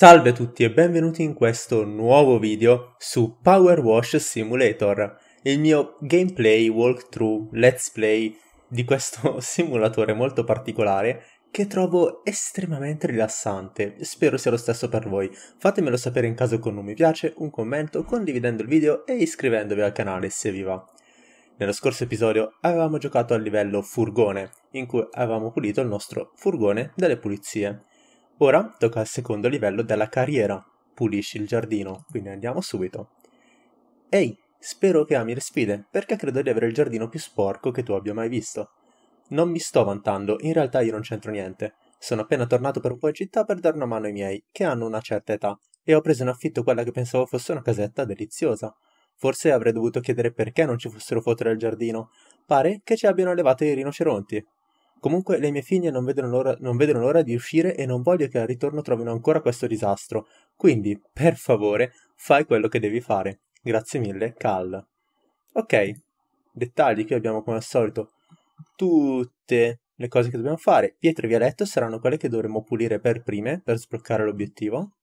Salve a tutti e benvenuti in questo nuovo video su PowerWash Simulator, il mio gameplay, walkthrough, let's play di questo simulatore molto particolare che trovo estremamente rilassante. Spero sia lo stesso per voi. Fatemelo sapere in caso con un mi piace, un commento, condividendo il video e iscrivendovi al canale se vi va. Nello scorso episodio avevamo giocato al livello furgone, in cui avevamo pulito il nostro furgone delle pulizie. Ora tocca al secondo livello della carriera, pulisci il giardino, quindi andiamo subito. Ehi, spero che ami le sfide, perché credo di avere il giardino più sporco che tu abbia mai visto. Non mi sto vantando, in realtà io non c'entro niente. Sono appena tornato per un po' in città per dare una mano ai miei, che hanno una certa età, e ho preso in affitto quella che pensavo fosse una casetta deliziosa. Forse avrei dovuto chiedere perché non ci fossero foto del giardino. Pare che ci abbiano allevato i rinoceronti. Comunque le mie figlie non vedono l'ora di uscire e non voglio che al ritorno trovino ancora questo disastro. Quindi, per favore, fai quello che devi fare. Grazie mille, Cal. Ok, dettagli qui abbiamo come al solito tutte le cose che dobbiamo fare. Pietre e violetto saranno quelle che dovremo pulire per prime per sbloccare l'obiettivo.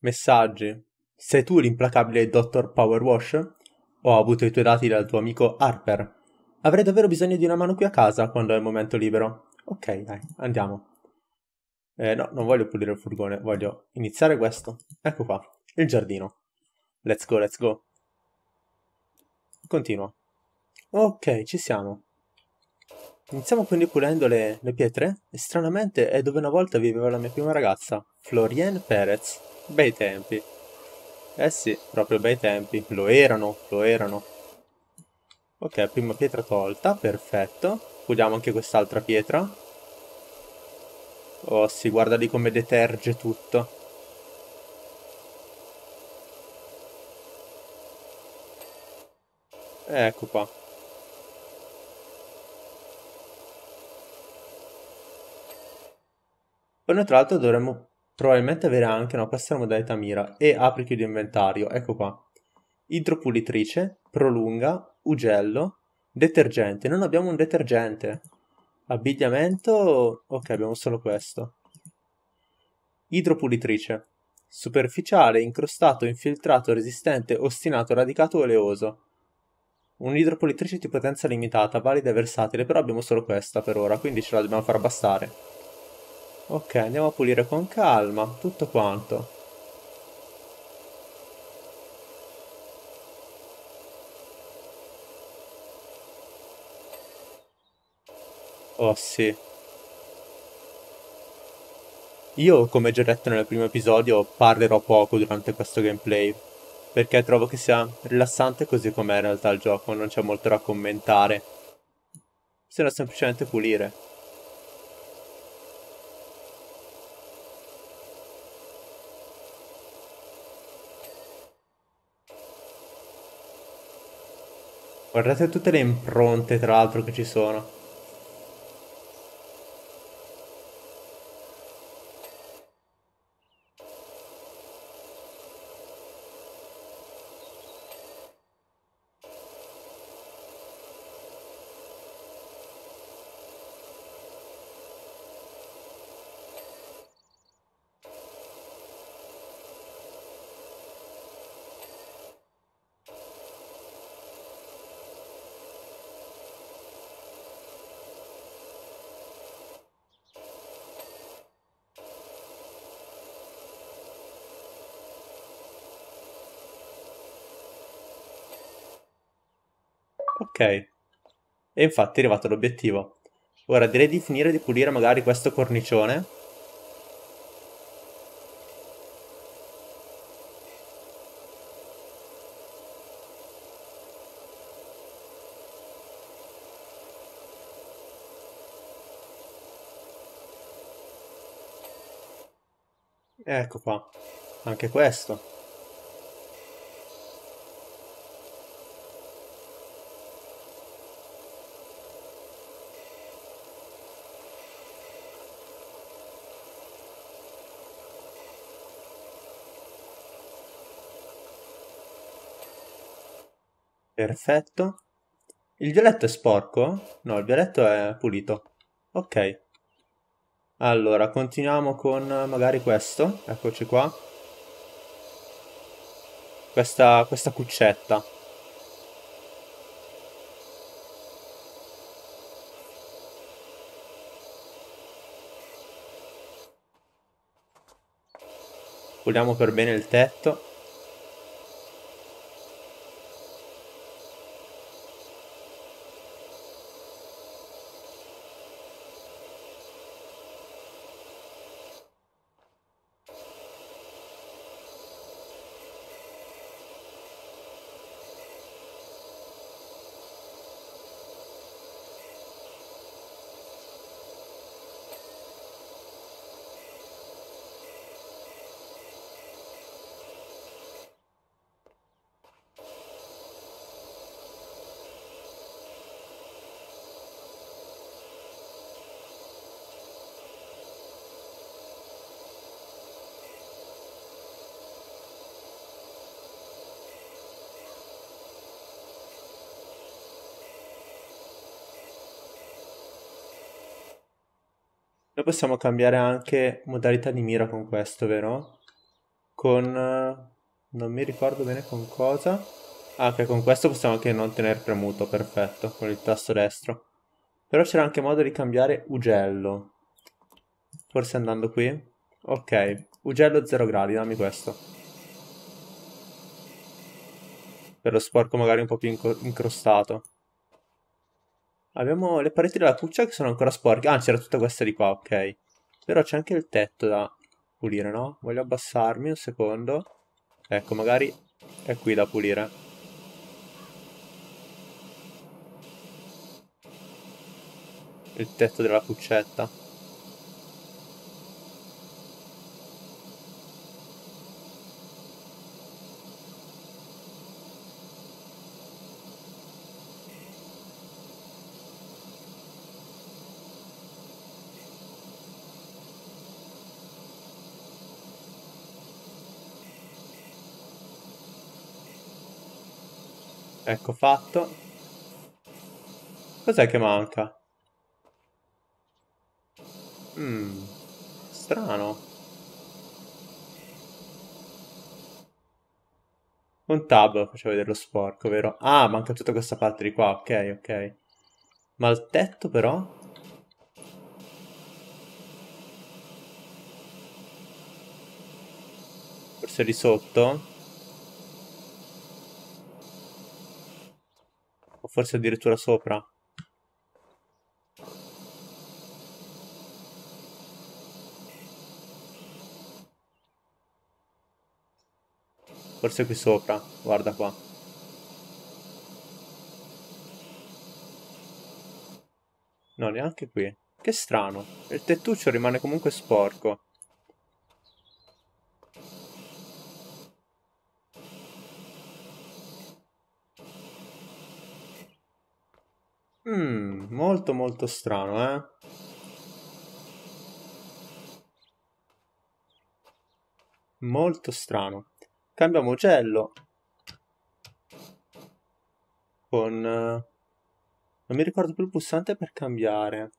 Messaggi. Sei tu l'implacabile Dr. Powerwash? Ho avuto i tuoi dati dal tuo amico Harper. Avrei davvero bisogno di una mano qui a casa quando è il momento libero. Ok, dai, andiamo. No, non voglio pulire il furgone, voglio iniziare questo. Ecco qua, il giardino. Let's go, let's go. Continuo. Ok, ci siamo. Iniziamo quindi pulendo le pietre. E stranamente è dove una volta viveva la mia prima ragazza, Florian Perez. Bei tempi. Eh sì, proprio bei tempi. Lo erano. Ok, prima pietra tolta, perfetto. Puliamo anche quest'altra pietra. Oh sì, guarda lì come deterge tutto. Ecco qua. Poi noi tra l'altro dovremmo probabilmente avere anche, no, questa è la modalità mira. E apri chiudi inventario, ecco qua. Idropulitrice, prolunga, ugello, detergente. Non abbiamo un detergente. Abbigliamento, ok, abbiamo solo questo. Idropulitrice, superficiale, incrostato, infiltrato, resistente, ostinato, radicato, oleoso. Un'idropulitrice di potenza limitata, valida e versatile, però abbiamo solo questa per ora, quindi ce la dobbiamo far bastare. Ok, andiamo a pulire con calma tutto quanto. Oh sì. Io, come già detto nel primo episodio, parlerò poco durante questo gameplay, perché trovo che sia rilassante così com'è in realtà il gioco, non c'è molto da commentare. Se no semplicemente pulire. Guardate tutte le impronte tra l'altro che ci sono. Ok, e infatti è arrivato l'obiettivo. Ora direi di finire di pulire magari questo cornicione. Ecco qua, anche questo. Perfetto. Il violetto è sporco? No, il violetto è pulito. Ok. Allora, continuiamo con magari questo. Eccoci qua. Questa cuccetta. Puliamo per bene il tetto. Noi possiamo cambiare anche modalità di mira con questo, vero? Con... non mi ricordo bene con cosa. Ah, che con questo possiamo anche non tenere premuto, perfetto, con il tasto destro. Però c'era anche modo di cambiare ugello. Forse andando qui? Ok, ugello 0 gradi, dammi questo. Per lo sporco magari un po' più incrostato. Abbiamo le pareti della cuccia che sono ancora sporche. Ah, c'era tutta questa di qua, ok. Però c'è anche il tetto da pulire, no? Voglio abbassarmi un secondo. Ecco, magari è qui da pulire. Il tetto della cuccetta. Ecco fatto. Cos'è che manca? Strano. Un tab faceva vedere lo sporco, vero? Ah, manca tutta questa parte di qua, ok, ok. Ma il tetto però? Forse di sotto? O forse addirittura sopra. Forse qui sopra, guarda qua. No, neanche qui. Che strano, il tettuccio rimane comunque sporco. Molto molto strano, eh? Molto strano. Cambiamo ugello. Con... non mi ricordo più il pulsante per cambiare.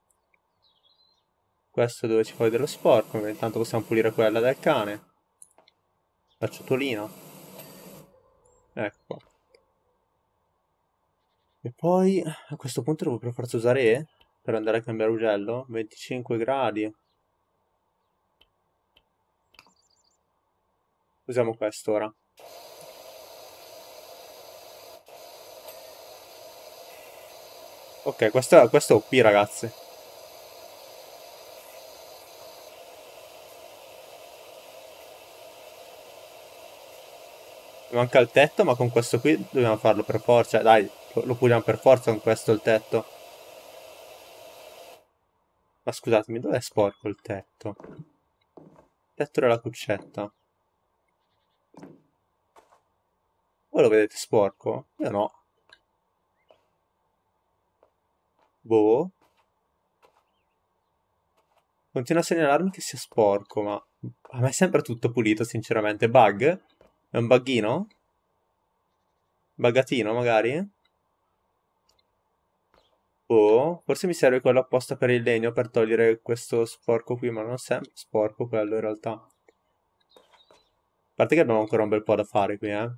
Questo è dove ci fa vedere lo sporco, ma intanto possiamo pulire quella del cane. La ciotolina. Ecco qua. E poi a questo punto devo per forza usare E per andare a cambiare ugello. 25 gradi. Usiamo questo ora. Ok, questo è OP, ragazzi. Manca il tetto, ma con questo qui dobbiamo farlo per forza. Dai, lo puliamo per forza con questo il tetto. Ma scusatemi, dov'è sporco il tetto? Il tetto della cuccetta. Voi lo vedete sporco? Io no. Boh. Continua a segnalarmi che sia sporco, ma a me è sempre tutto pulito, sinceramente. Bug? È un buggino? Buggatino magari? Boh, forse mi serve quello apposta per il legno per togliere questo sporco qui, ma non è sporco quello in realtà. A parte che abbiamo ancora un bel po' da fare qui, eh.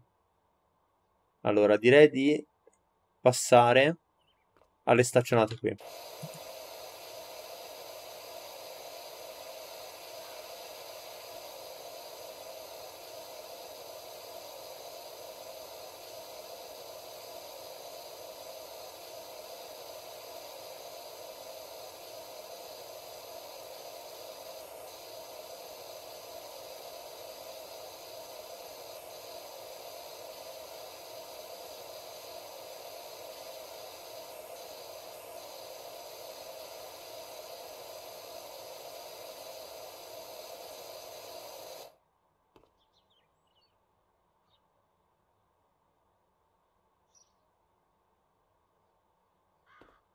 Allora, direi di passare alle staccionate qui.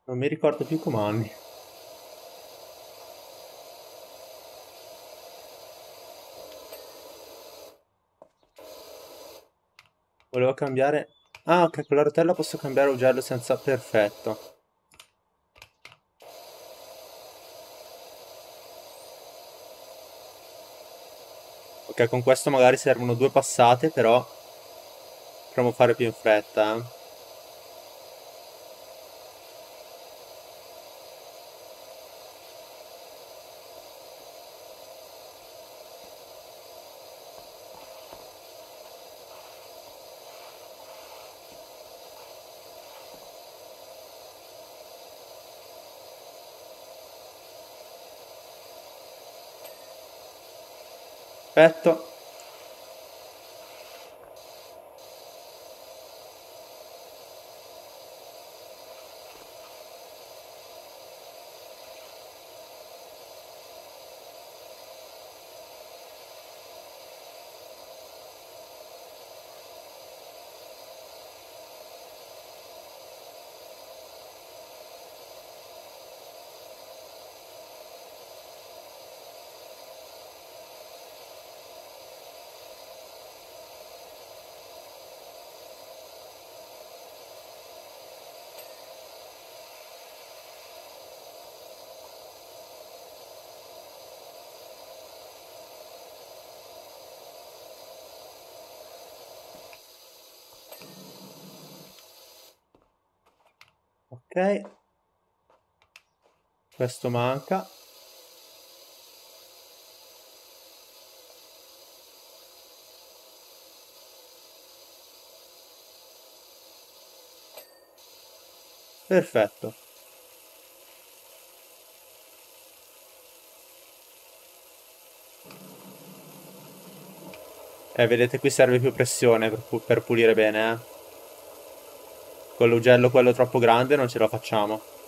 Non mi ricordo più i comandi. Volevo cambiare... Ah, ok, con la rotella posso cambiare ugello senza... Perfetto. Ok, con questo magari servono due passate, però... Potremmo fare più in fretta, eh. Perfetto. Ok, questo manca. Perfetto. Vedete, qui serve più pressione per pulire bene, eh. Con l'ugello quello troppo grande non ce la facciamo.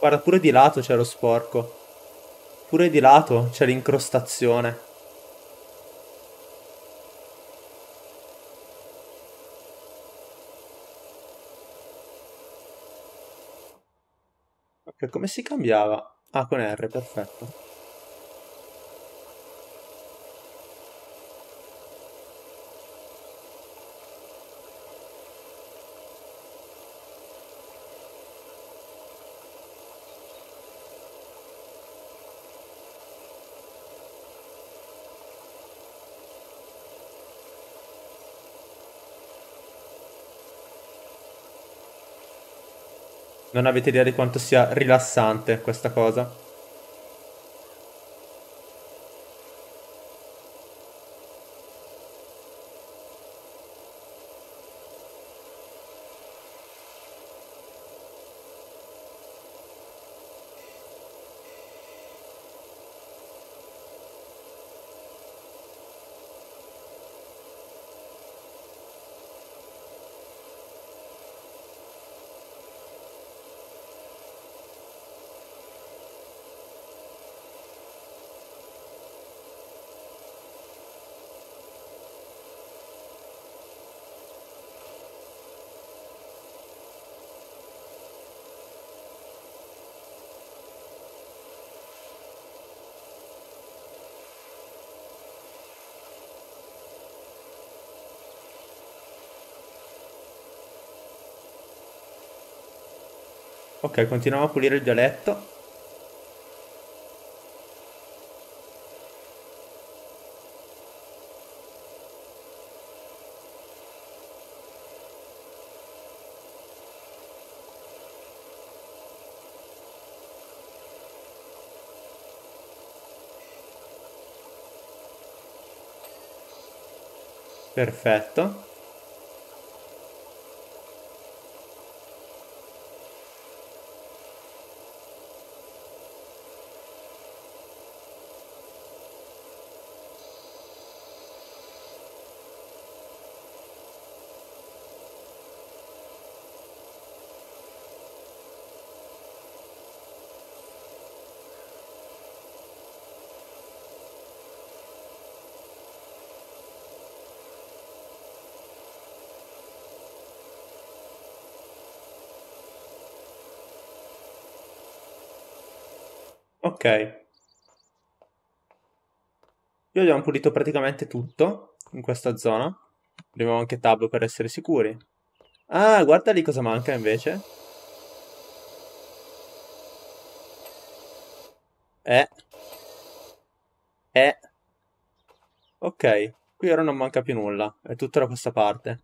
Guarda, pure di lato c'è lo sporco. Pure di lato c'è l'incrostazione. Ok, come si cambiava? Ah, con R, perfetto. Non avete idea di quanto sia rilassante questa cosa. Ok, continuiamo a pulire il vialetto. Perfetto. Ok, io abbiamo pulito praticamente tutto in questa zona. Abbiamo anche tab per essere sicuri. Ah, guarda lì cosa manca invece. Ok, qui ora non manca più nulla. È tutto da questa parte.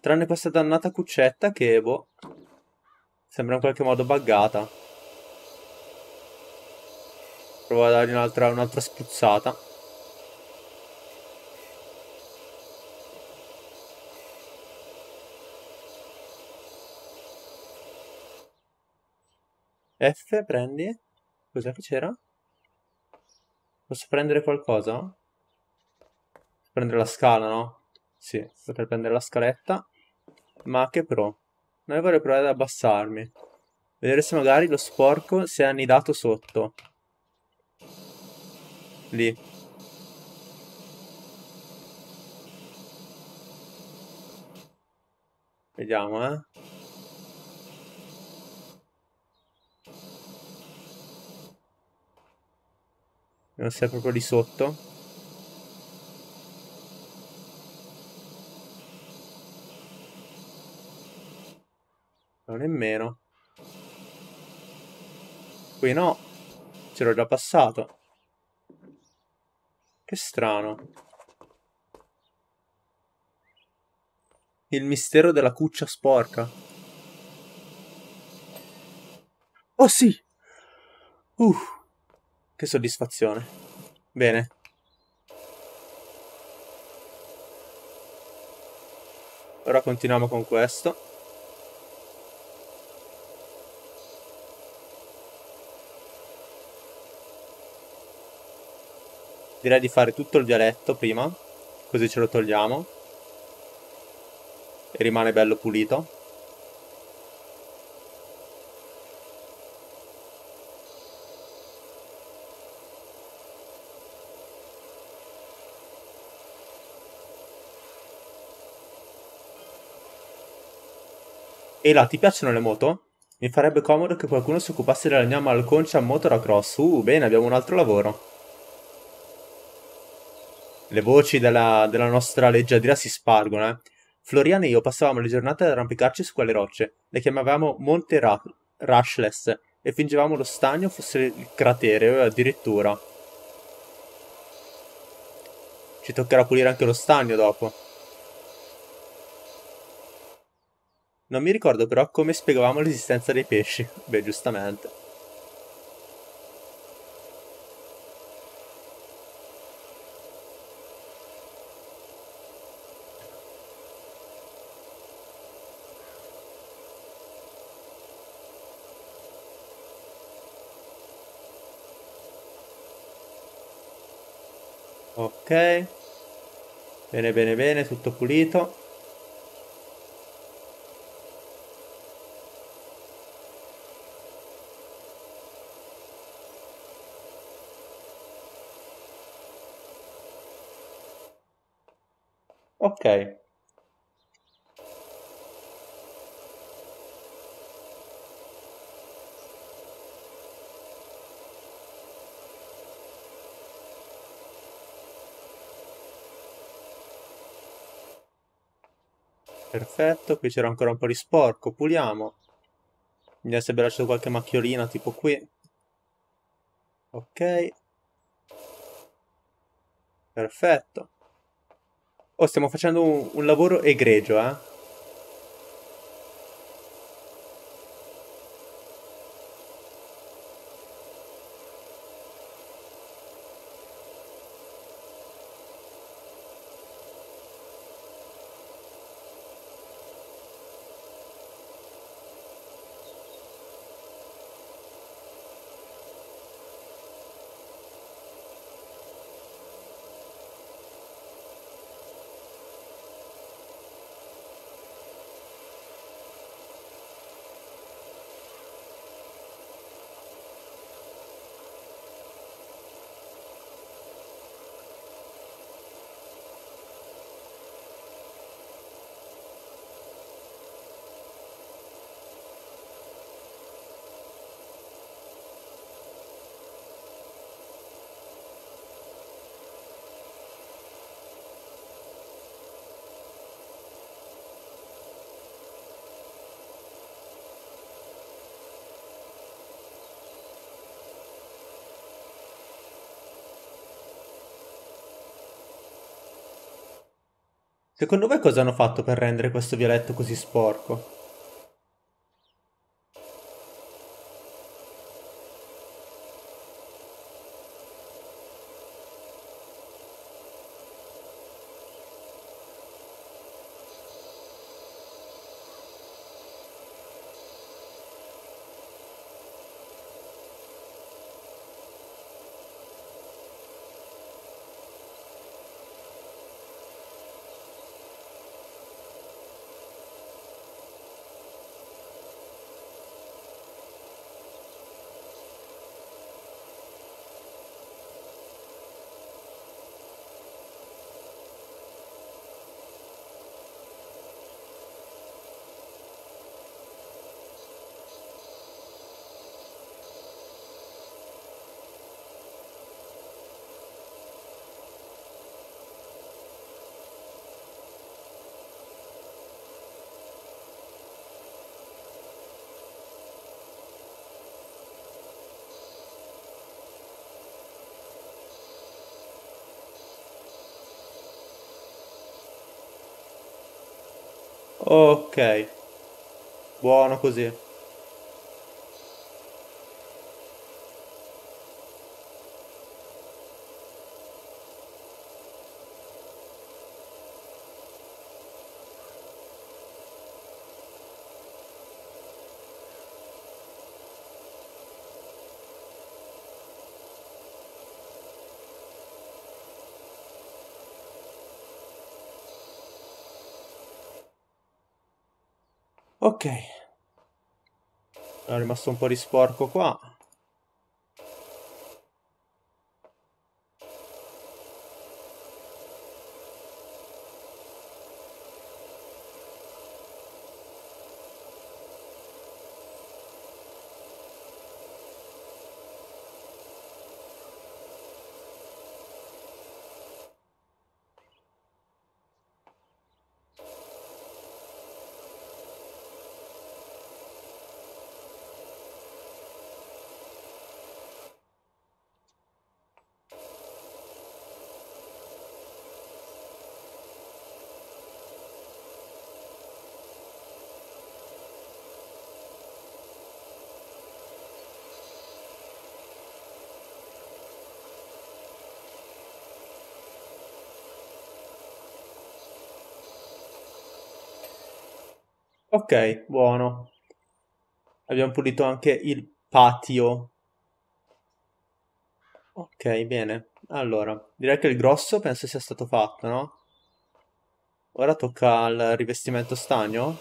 Tranne questa dannata cuccetta che, boh, sembra in qualche modo buggata. Provo a dargli un'altra spruzzata. F, prendi. Cos'è che c'era? Posso prendere qualcosa? Posso prendere la scala, no? Sì, potrei prendere la scaletta. Ma che pro? Noi vorrei provare ad abbassarmi. Vedere se magari lo sporco si è annidato sotto. Lì. Vediamo, non sei proprio lì sotto. Non nemmeno. Qui no, c'ero già passato. Che strano. Il mistero della cuccia sporca. Oh sì! Che soddisfazione. Bene. Ora continuiamo con questo. Direi di fare tutto il vialetto prima, così ce lo togliamo e rimane bello pulito. E là, ti piacciono le moto? Mi farebbe comodo che qualcuno si occupasse della mia malconcia motocross. Bene, abbiamo un altro lavoro. Le voci della nostra leggiadria si spargono, eh. Florian e io passavamo le giornate ad arrampicarci su quelle rocce. Le chiamavamo Monte Rushless e fingevamo lo stagno fosse il cratere, addirittura. Ci toccherà pulire anche lo stagno dopo. Non mi ricordo però come spiegavamo l'esistenza dei pesci. Beh, giustamente. Ok, bene bene bene, tutto pulito. Ok. Perfetto, qui c'era ancora un po' di sporco, puliamo. Mi deve essere lasciato qualche macchiolina tipo qui. Ok. Perfetto. Oh, stiamo facendo un lavoro egregio, eh. Secondo voi cosa hanno fatto per rendere questo vialetto così sporco? Ok, buono così. Ok, è rimasto un po' di sporco qua. Ok, buono. Abbiamo pulito anche il patio. Ok, bene. Allora, direi che il grosso penso sia stato fatto, no? Ora tocca al rivestimento stagno.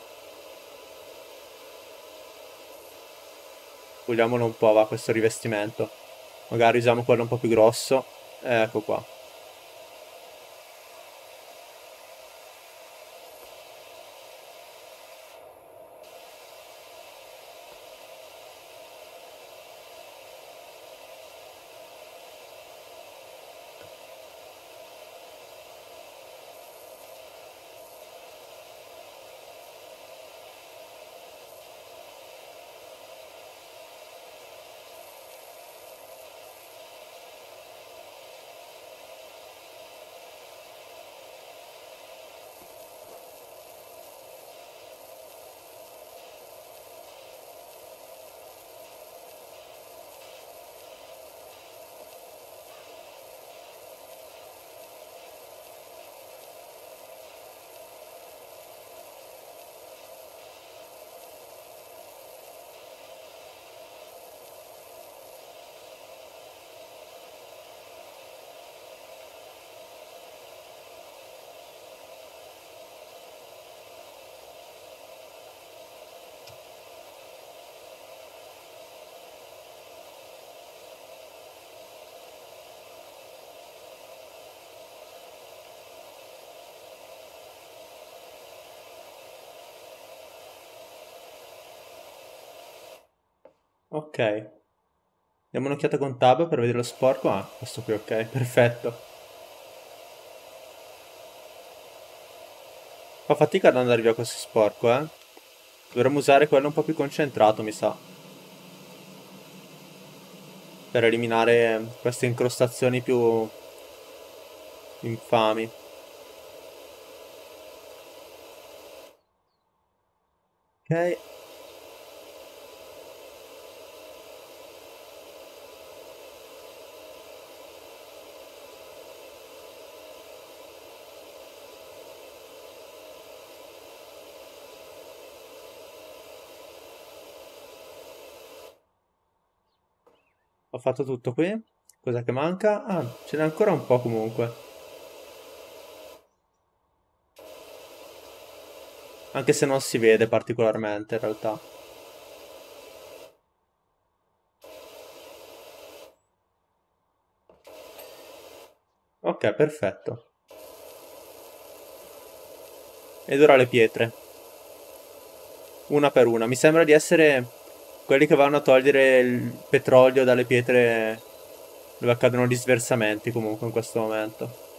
Puliamolo un po', va, questo rivestimento. Magari usiamo quello un po' più grosso. Ecco qua. Ok. Diamo un'occhiata con tab per vedere lo sporco. Ah, questo qui, ok, perfetto. Fa fatica ad andare via questo sporco, eh. Dovremmo usare quello un po' più concentrato, mi sa, per eliminare queste incrostazioni più infami. Ok. Ho fatto tutto qui. Cos'è che manca? Ah, ce n'è ancora un po' comunque. Anche se non si vede particolarmente in realtà. Ok, perfetto. Ed ora le pietre. Una per una. Mi sembra di essere... quelli che vanno a togliere il petrolio dalle pietre dove accadono gli sversamenti comunque in questo momento.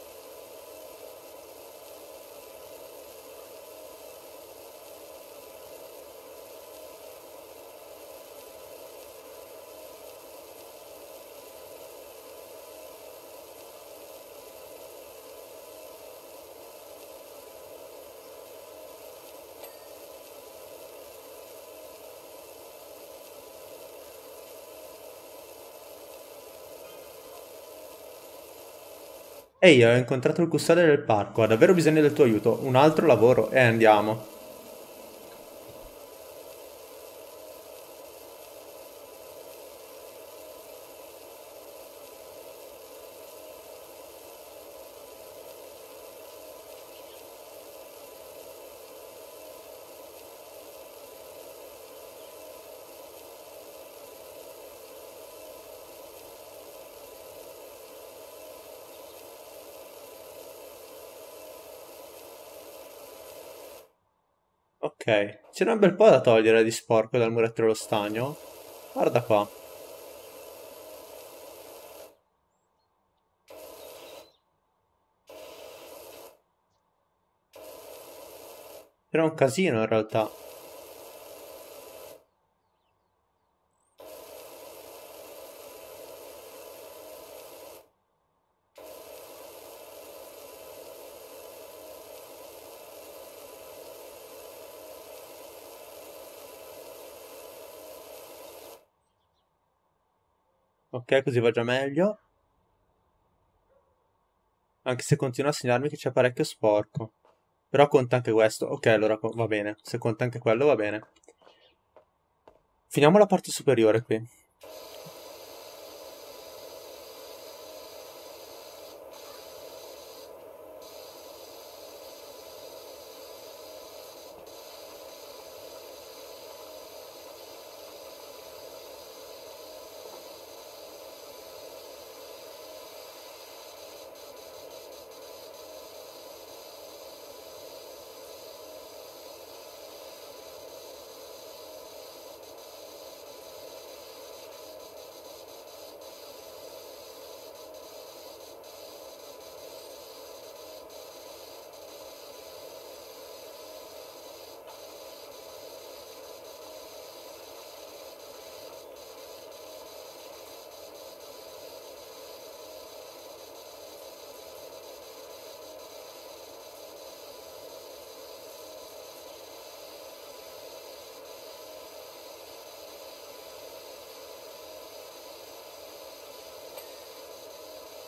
Ehi, ho incontrato il custode del parco, ha davvero bisogno del tuo aiuto, un altro lavoro, e andiamo. Ok, c'era un bel po' da togliere di sporco dal muretto dello stagno. Guarda qua. Era un casino in realtà. Ok, così va già meglio. Anche se continua a segnarmi che c'è parecchio sporco. Però conta anche questo. Ok, allora va bene. Se conta anche quello va bene. Finiamo la parte superiore qui.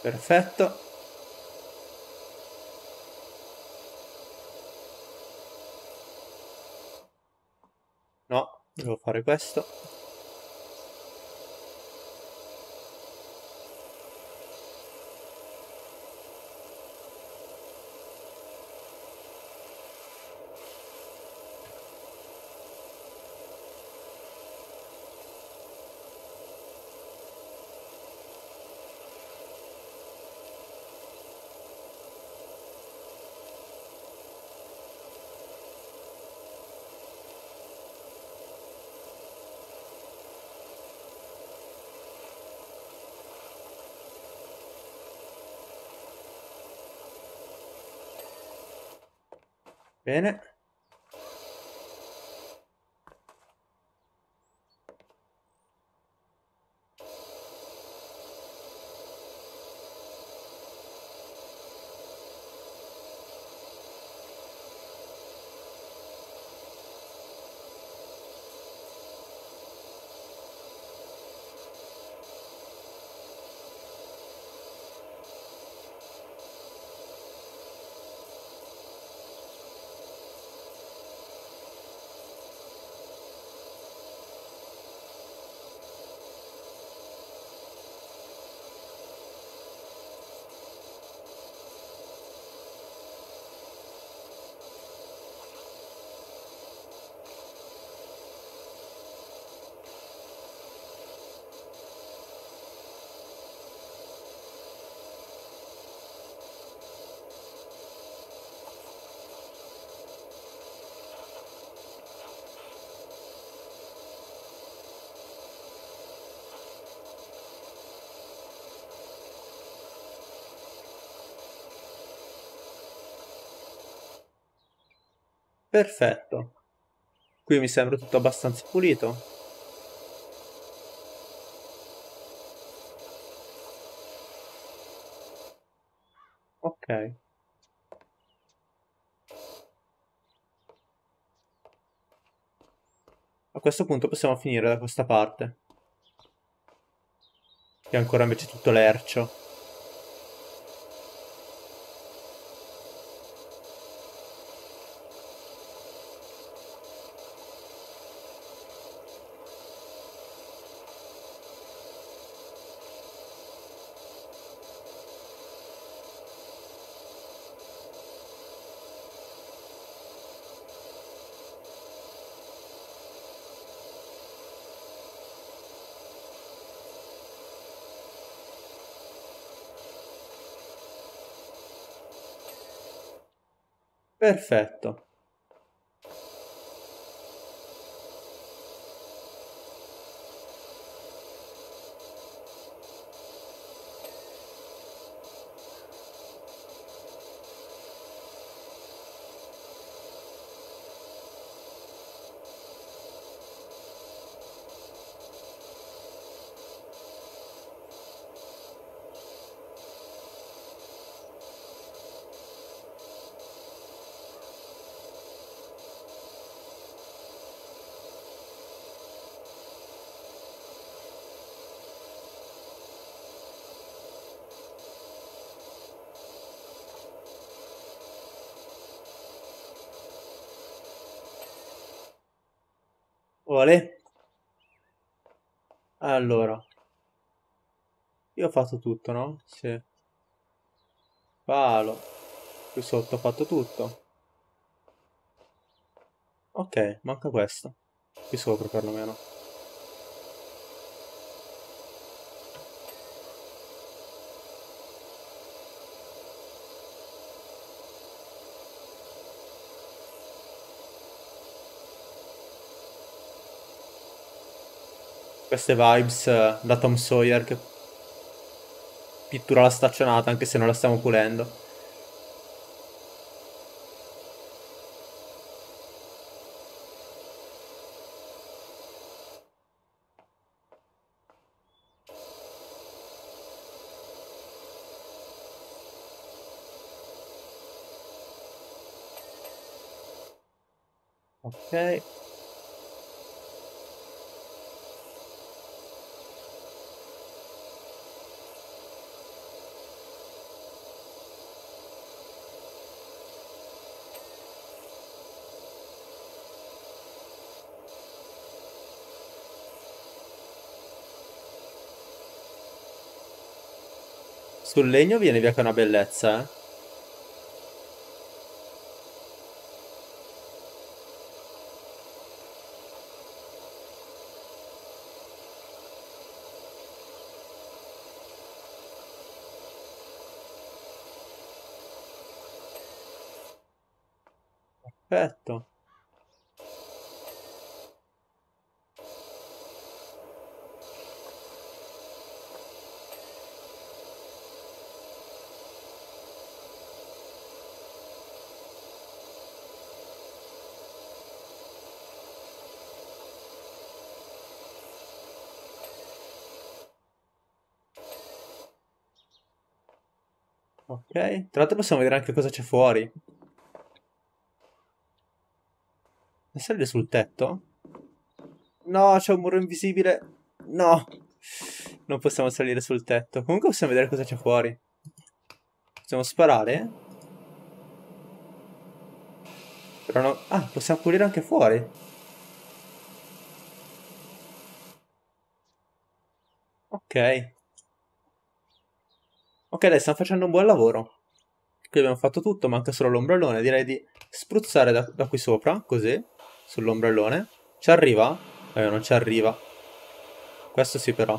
Perfetto. No, devo fare questo. Bene. Perfetto, qui mi sembra tutto abbastanza pulito. Ok. A questo punto possiamo finire da questa parte, che è ancora invece tutto lercio. Perfetto. Vale. Allora, io ho fatto tutto, no? Sì. Palo. Qui sotto ho fatto tutto. Ok, manca questo. Qui sopra perlomeno. Queste vibes da Tom Sawyer che pittura la staccionata anche se non la stiamo pulendo. Ok. Sul legno viene via che è una bellezza, eh? Perfetto. Ok. Tra l'altro possiamo vedere anche cosa c'è fuori. E salire sul tetto? No, c'è un muro invisibile. No. Non possiamo salire sul tetto. Comunque possiamo vedere cosa c'è fuori. Possiamo sparare? Però no... Ah, possiamo pulire anche fuori. Ok. Ok, dai, stiamo facendo un buon lavoro. Qui abbiamo fatto tutto, manca solo l'ombrellone. Direi di spruzzare da qui sopra, così, sull'ombrellone. Ci arriva? Non ci arriva. Questo sì però.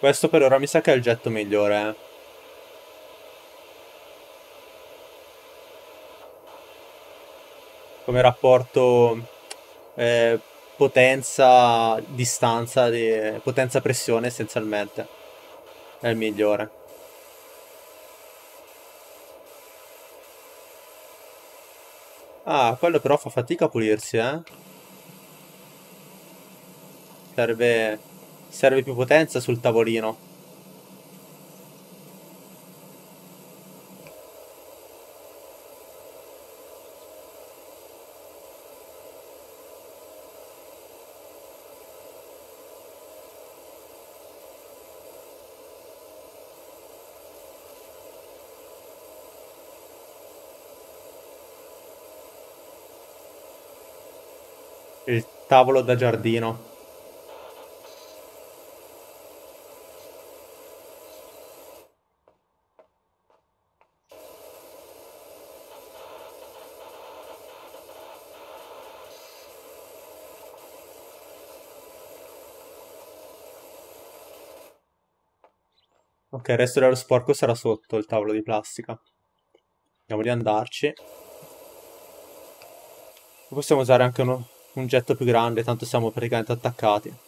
Questo per ora mi sa che è il getto migliore, eh. Come rapporto potenza distanza, potenza pressione essenzialmente è il migliore. Ah, quello però fa fatica a pulirsi, eh. Serve più potenza sul tavolino. Il tavolo da giardino. Ok, il resto dello sporco sarà sotto il tavolo di plastica. Andiamo di andarci. Possiamo usare anche un getto più grande, tanto siamo praticamente attaccati.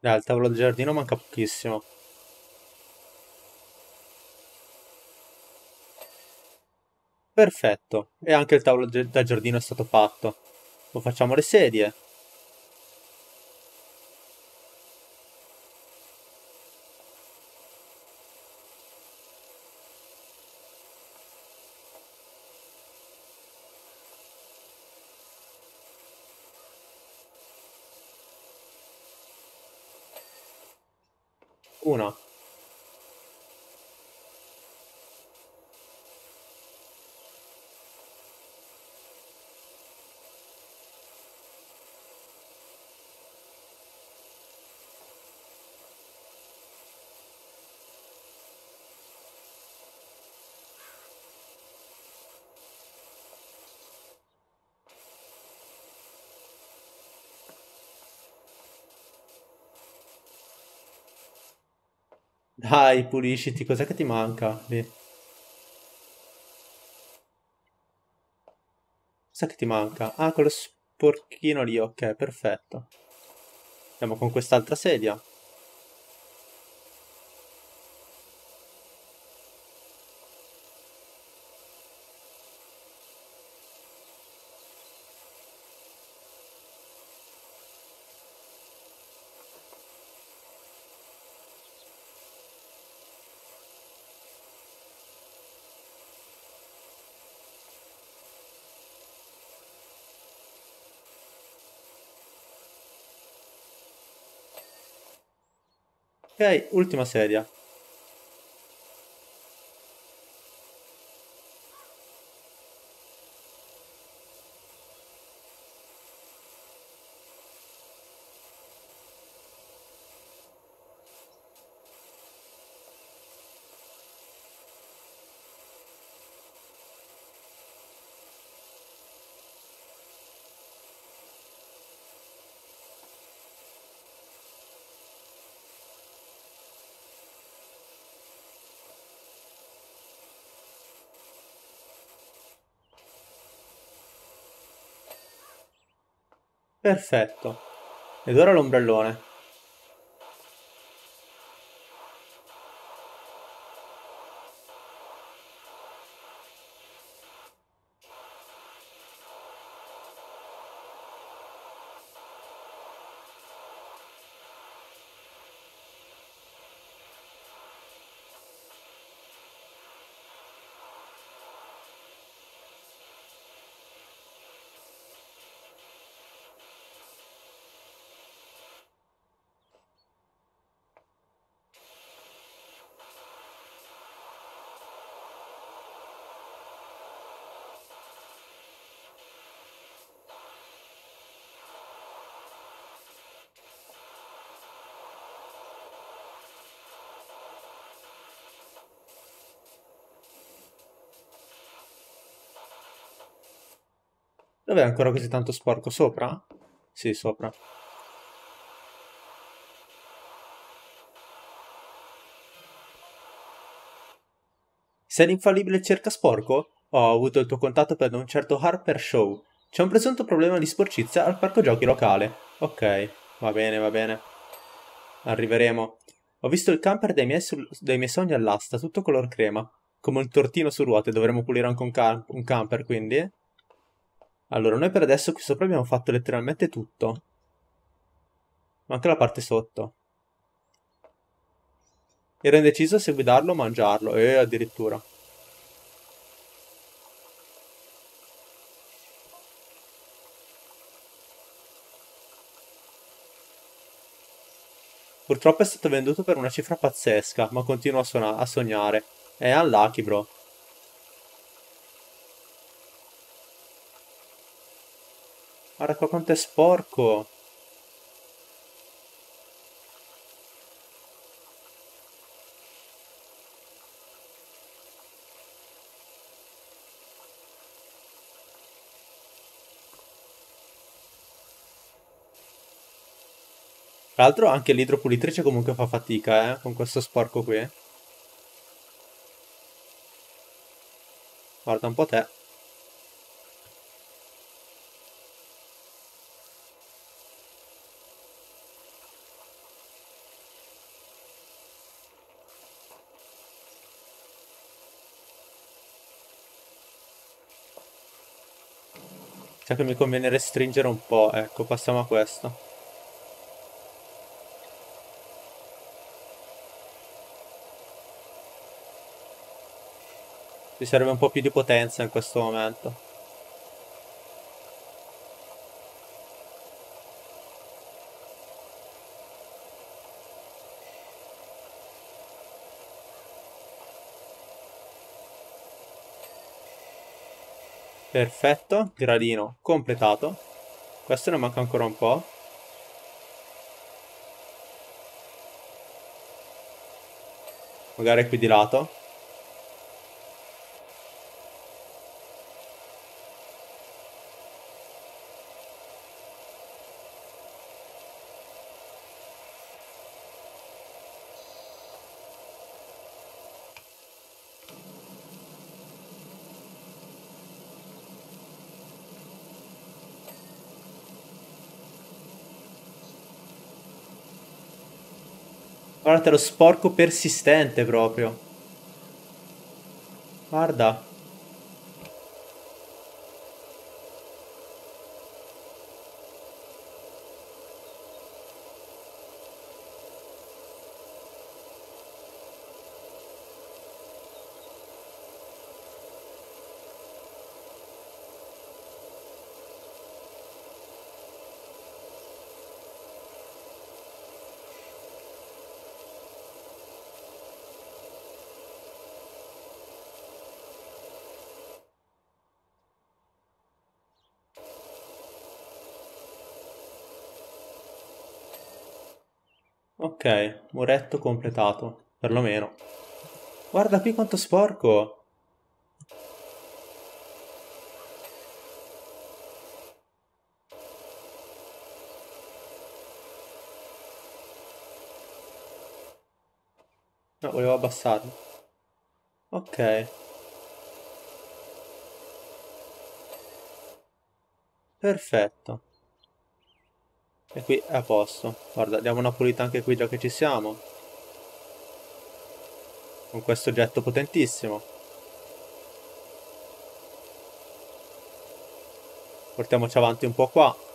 Al tavolo del giardino manca pochissimo. Perfetto. E anche il tavolo da giardino è stato fatto. Lo facciamo le sedie. Una. Dai, pulisciti, cos'è che ti manca? Lì. Cos'è che ti manca? Ah, quello sporchino lì, ok, perfetto. Andiamo con quest'altra sedia. Ok, ultima sedia. Perfetto. Ed ora l'ombrellone. Dov'è ancora così tanto sporco? Sopra? Sì, sopra. Sei l'infallibile cerca sporco? Ho avuto il tuo contatto per un certo Harper Show. C'è un presunto problema di sporcizia al parco giochi locale. Ok, va bene, va bene. Arriveremo. Ho visto il camper dei miei sogni all'asta, tutto color crema. Come un tortino su ruote, dovremmo pulire anche un camper, quindi... Allora, noi per adesso qui sopra abbiamo fatto letteralmente tutto. Manca la parte sotto. Ero indeciso se guidarlo o mangiarlo, addirittura. Purtroppo è stato venduto per una cifra pazzesca, ma continuo a sognare. È unlucky, bro. Guarda qua quanto è sporco! Tra l'altro anche l'idropulitrice comunque fa fatica, con questo sporco qui. Guarda un po' te. Sa che mi conviene restringere un po', ecco, passiamo a questo. Ci serve un po' più di potenza in questo momento. Perfetto, gradino completato. Questo ne manca ancora un po'. Magari qui di lato. Guardate lo sporco persistente proprio. Guarda. Ok, muretto completato, perlomeno. Guarda qui quanto sporco! No, volevo abbassarlo. Ok. Perfetto. E qui è a posto. Guarda, diamo una pulita anche qui, già che ci siamo, con questo oggetto potentissimo. Portiamoci avanti un po' qua.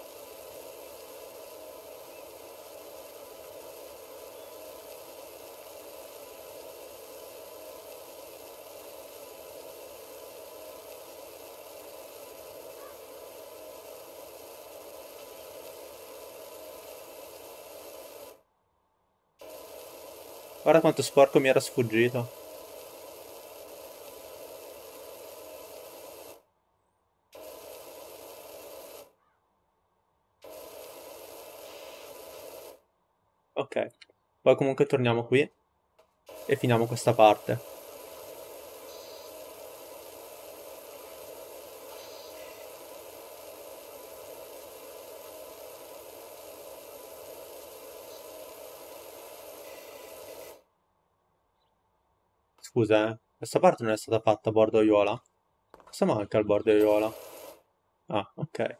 Guarda quanto sporco mi era sfuggito. Ok, poi comunque torniamo qui e finiamo questa parte. Scusa, questa parte non è stata fatta a bordo Iola? Cosa manca al bordo Iola? Ah, ok.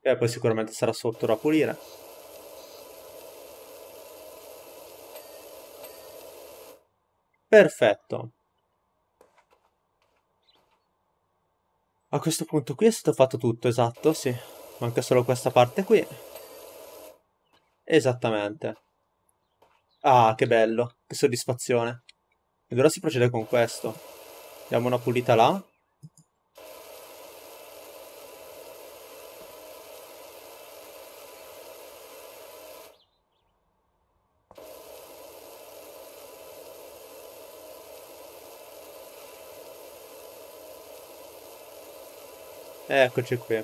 E poi sicuramente sarà sotto da pulire. Perfetto. A questo punto qui è stato fatto tutto, esatto, sì. Manca solo questa parte qui. Esattamente. Ah, che bello, che soddisfazione. Ed ora si procede con questo. Diamo una pulita là. Eccoci qui.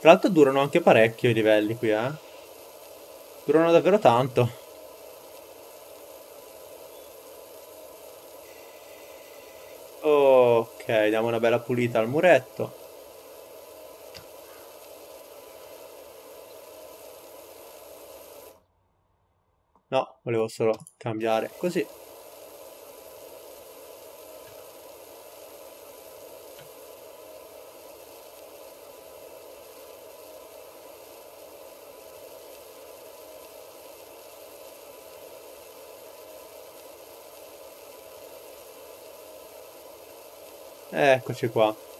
Tra l'altro durano anche parecchio i livelli qui, eh. Durano davvero tanto. Ok, diamo una bella pulita al muretto. No, volevo solo cambiare così. Eccoci qua.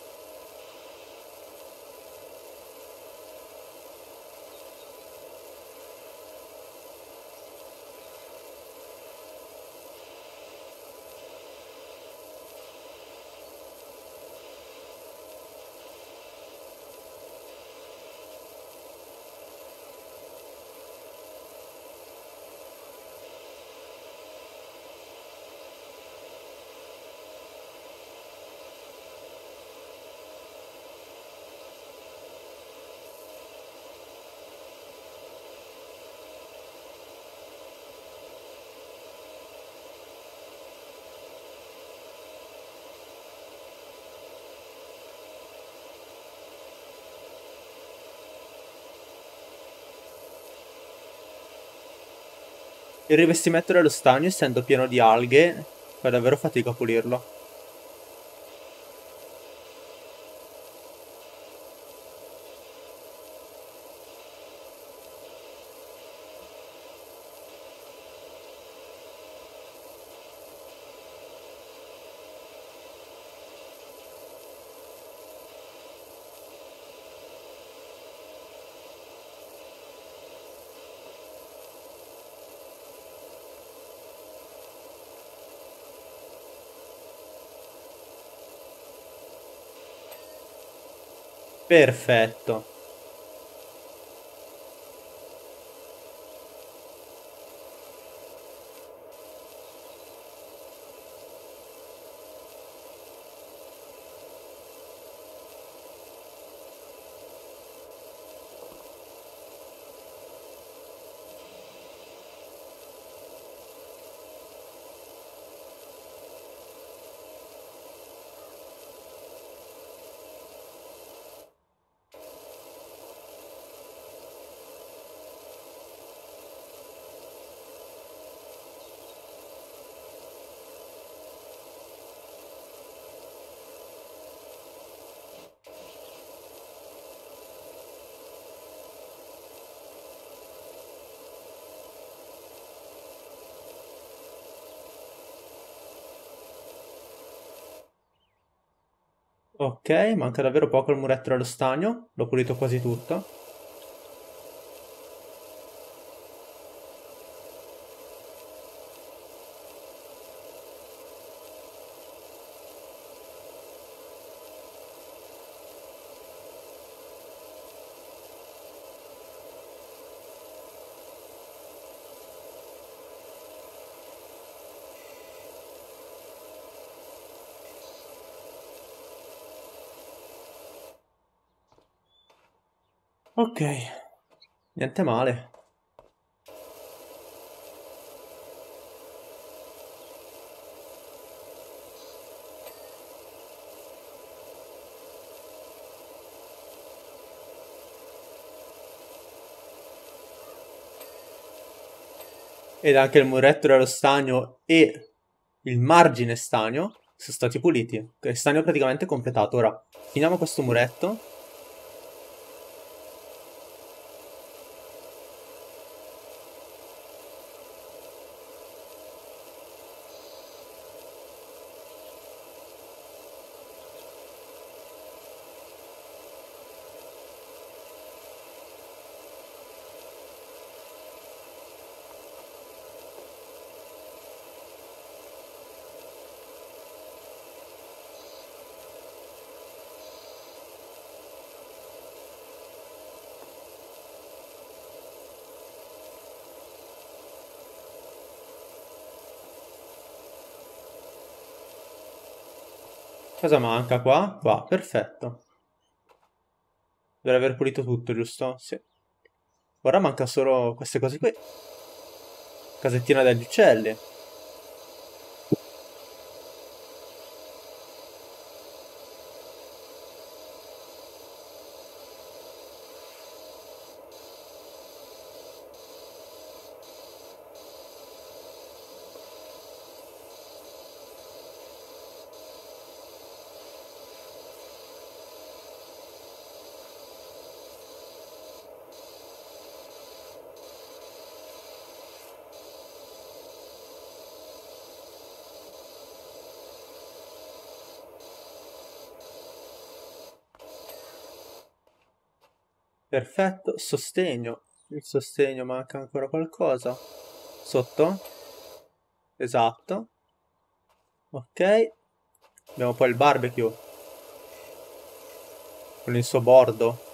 Il rivestimento dello stagno, essendo pieno di alghe, fa davvero fatica a pulirlo. Perfetto. Ok, manca davvero poco al muretto dello stagno. L'ho pulito quasi tutto. Ok, niente male. Ed anche il muretto dello stagno e il margine stagno sono stati puliti. Il stagno è praticamente completato. Ora finiamo questo muretto. Cosa manca qua? Qua, perfetto. Dovrei aver pulito tutto, giusto? Sì. Ora manca solo queste cose qui. Casettina degli uccelli. Perfetto, sostegno. Il sostegno manca ancora qualcosa. Sotto? Esatto. Ok. Abbiamo poi il barbecue. Con il suo bordo.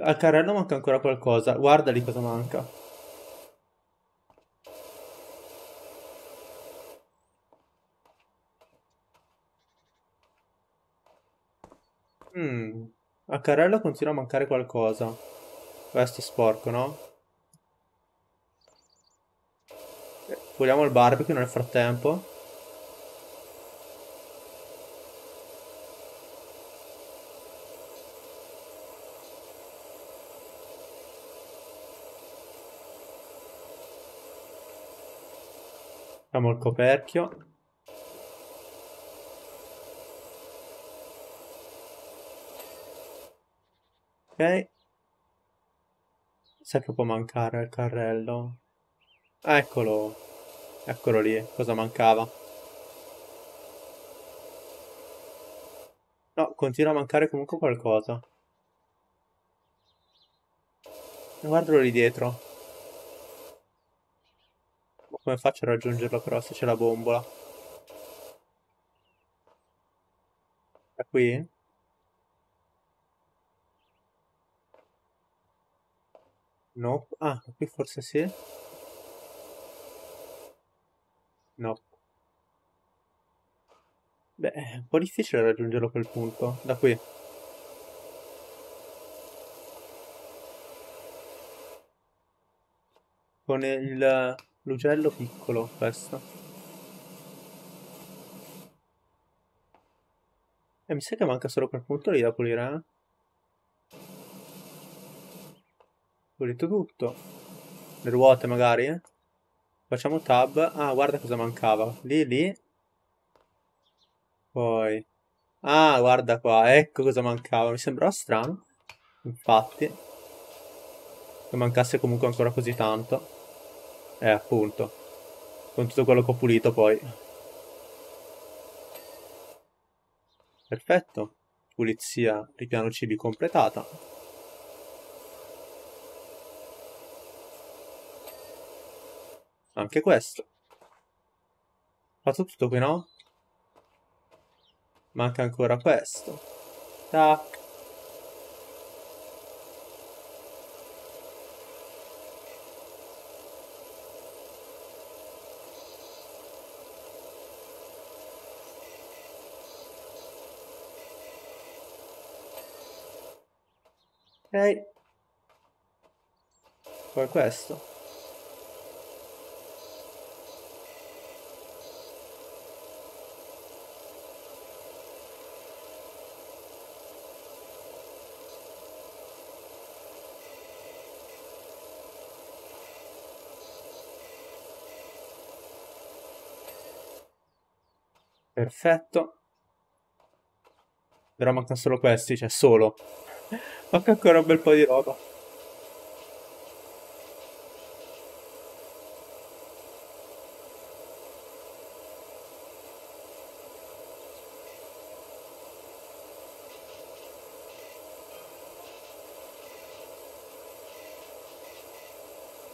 Al carrello manca ancora qualcosa. Guarda lì cosa manca. Al carrello continua a mancare qualcosa. Questo è sporco, no? Puliamo il barbecue nel frattempo. Facciamo il coperchio. Ok. Sai che può mancare il carrello? Ah, eccolo. Eccolo lì. Cosa mancava? No, continua a mancare comunque qualcosa. Guardalo lì dietro. Come faccio a raggiungerlo però se c'è la bombola? È qui? No. Ah, qui forse sì. No. Beh, è un po' difficile raggiungerlo a quel punto. Da qui. Con il... l'ugello piccolo, questo. E mi sa che manca solo quel punto lì da pulire, eh? Pulito tutto. Le ruote magari, eh? Facciamo tab. Ah, guarda cosa mancava. Lì, lì. Poi. Ah, guarda qua. Ecco cosa mancava. Mi sembrava strano. Infatti. Che mancasse comunque ancora così tanto. Appunto, con tutto quello che ho pulito poi. Perfetto, pulizia, ripiano cibi completata. Anche questo. Fatto tutto qui, no? Manca ancora questo. Tac. Ok. Poi questo. Perfetto. Però mancano solo questi, cioè solo. Manca ancora un bel po' di roba.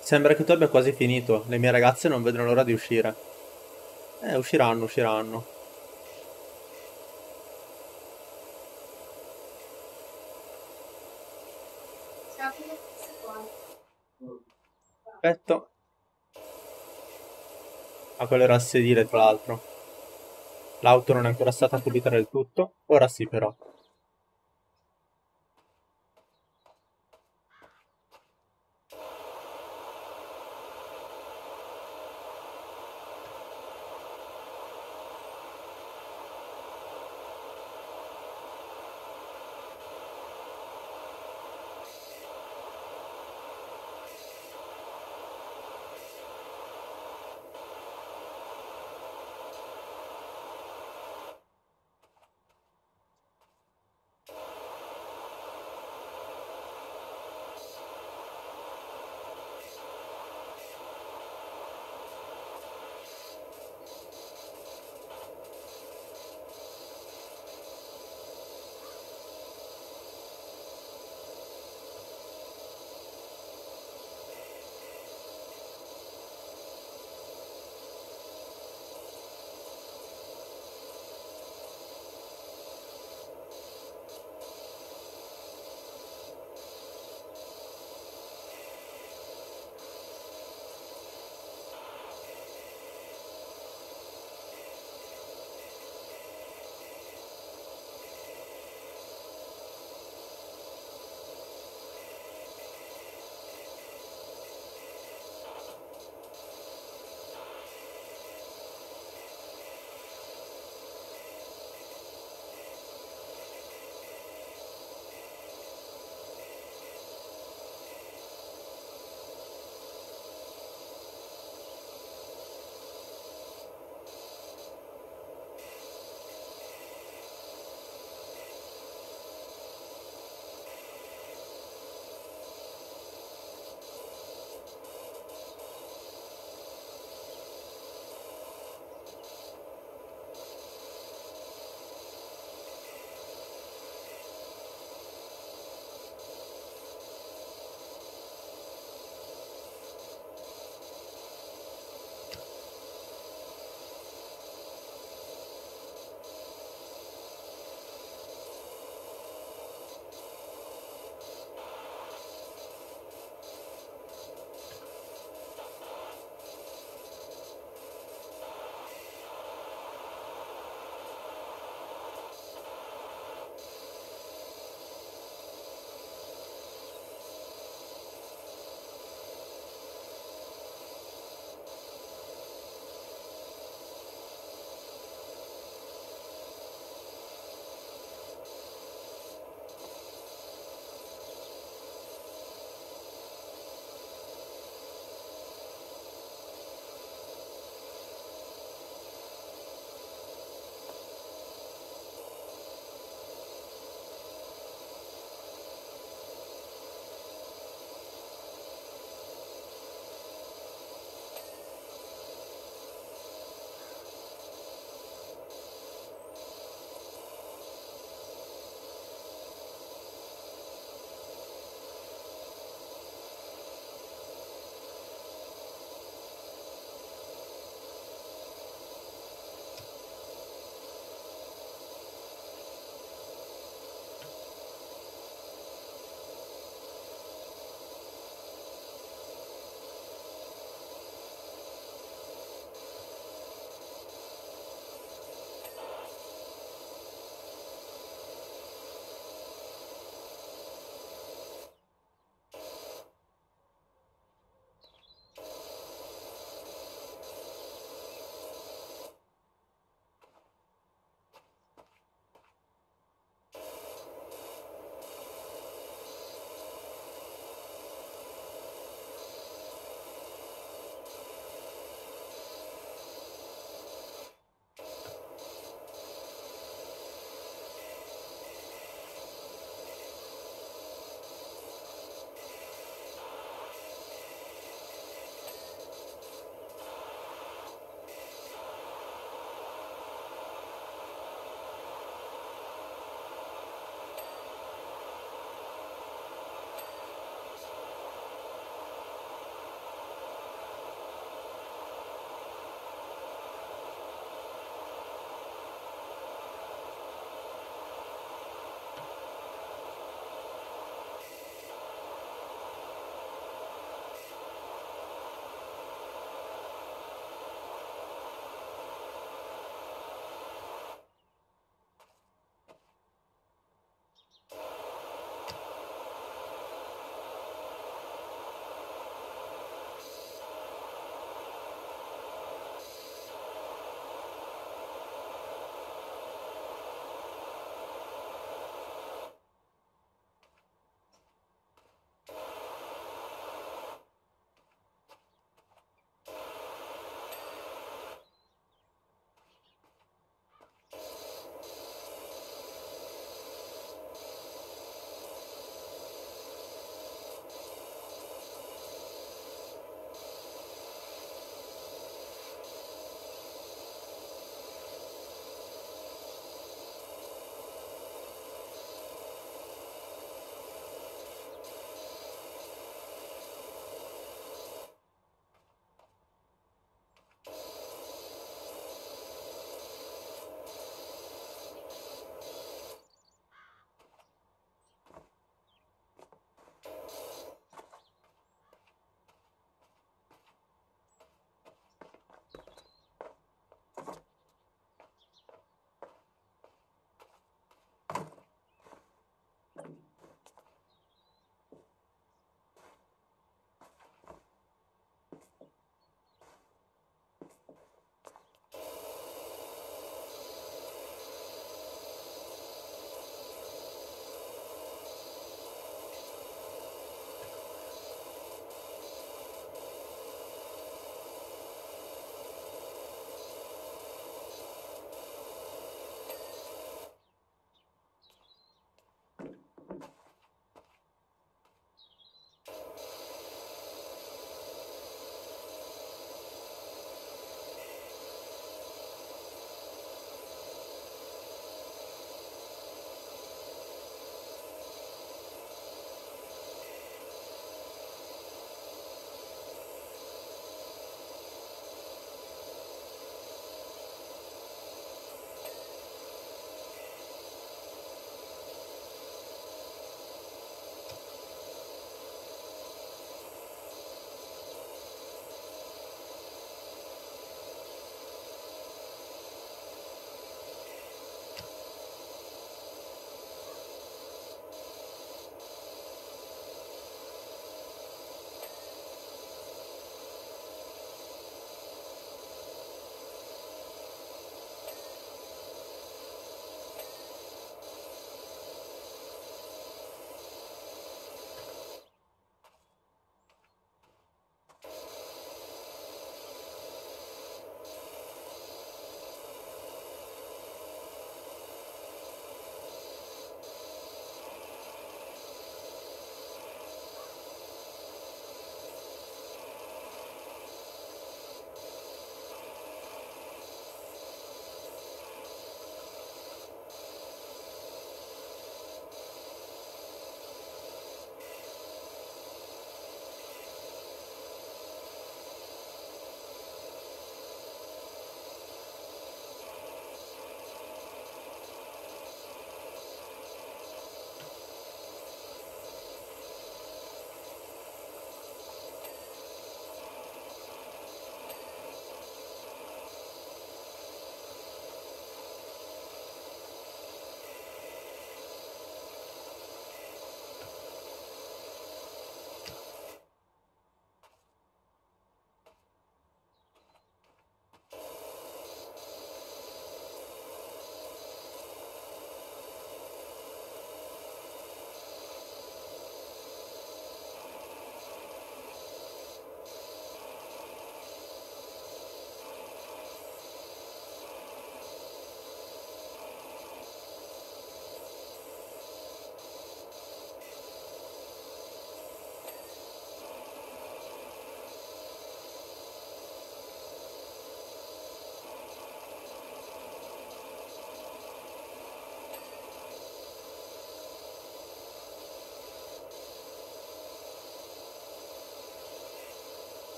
Sembra che tu abbia quasi finito. Le mie ragazze non vedono l'ora di uscire. Usciranno, usciranno. Perfetto. Ah, quello era il sedile, tra l'altro. L'auto non è ancora stata pulita del tutto. Ora sì, però.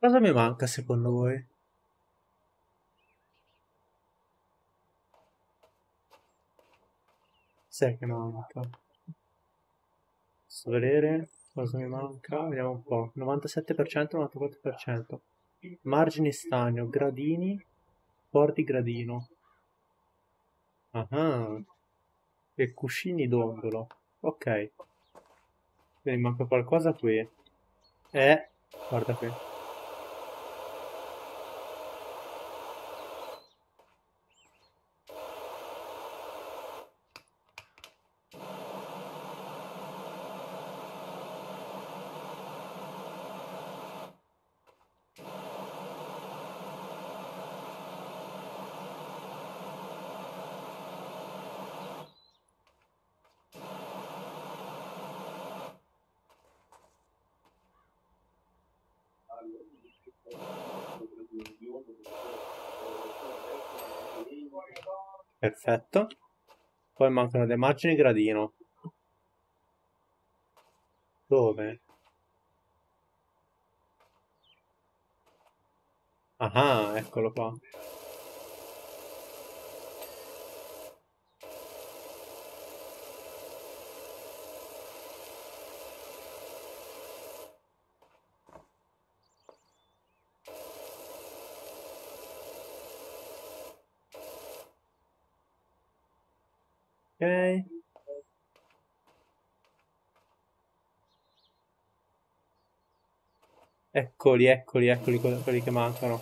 Cosa mi manca secondo voi? Sai che manca? Posso vedere cosa mi manca? Vediamo un po'. 97%, 94%. Margini stagno, gradini, porti gradino. Ah, e cuscini dondolo. Ok. Quindi manca qualcosa qui. Guarda qui. Perfetto. Poi mancano le margini gradino. Dove? Ah, eccolo qua. Ok. Eccoli, eccoli, eccoli quelli che mancano.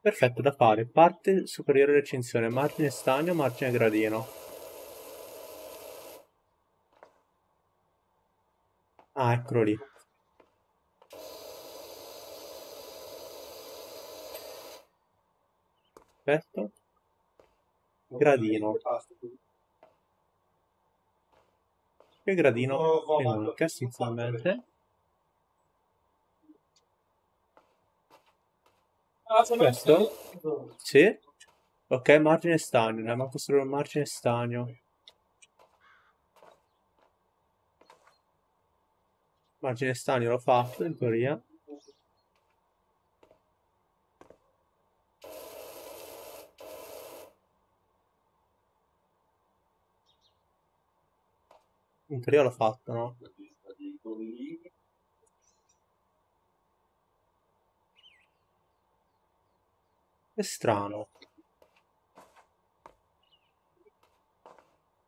Perfetto, da fare. Parte superiore recinzione, margine stagno, margine gradino. Ah, eccolo lì. Perfetto. Gradino. E gradino che manca sinceramente. Questo? Sì. Ok, margine stagno. Ne manca solo il margine stagno. Margine stagno l'ho fatto in teoria. In teoria l'ho fatto, no? È strano.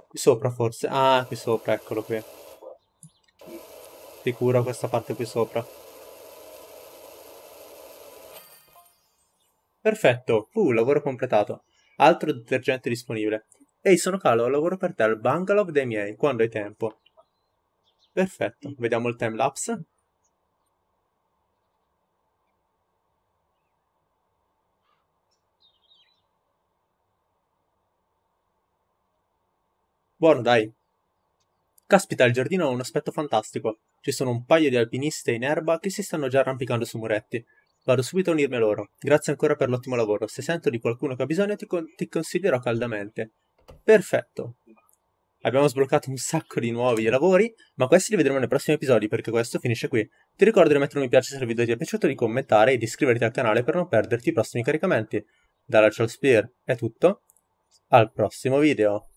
Qui sopra forse. Ah, qui sopra, eccolo qui. Sicuro questa parte qui sopra. Perfetto. Lavoro completato. Altro detergente disponibile. Ehi, sono Calo, lavoro per te al bungalow dei miei, quando hai tempo. Perfetto, vediamo il timelapse. Buono, dai. Caspita, il giardino ha un aspetto fantastico. Ci sono un paio di alpiniste in erba che si stanno già arrampicando su muretti. Vado subito a unirmi a loro. Grazie ancora per l'ottimo lavoro. Se sento di qualcuno che ha bisogno, ti consiglierò caldamente. Perfetto. Abbiamo sbloccato un sacco di nuovi lavori, ma questi li vedremo nei prossimi episodi perché questo finisce qui. Ti ricordo di mettere un mi piace se il video ti è piaciuto, di commentare e di iscriverti al canale per non perderti i prossimi caricamenti. Da GlacialSphere è tutto, al prossimo video!